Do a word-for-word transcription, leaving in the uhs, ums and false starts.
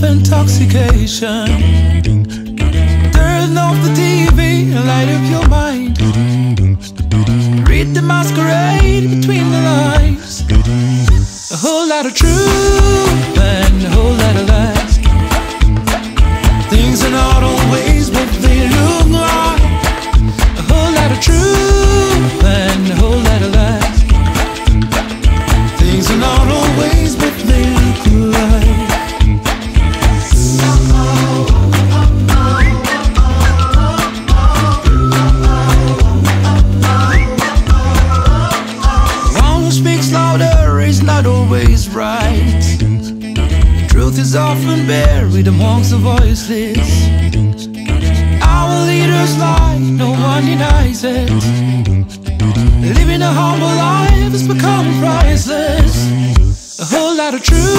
self-intoxication. Turn off the T V, light up your mind. Read the masquerade between the lines. A whole lot of truth and a whole lot of lies. Things are not always what they look like. A whole lot of truth and a whole lot of lies. Things are not always what they look like. Right. Truth is often buried amongst the voiceless. Our leaders lie, no one denies it. Living a humble life has become priceless. A whole lot of truth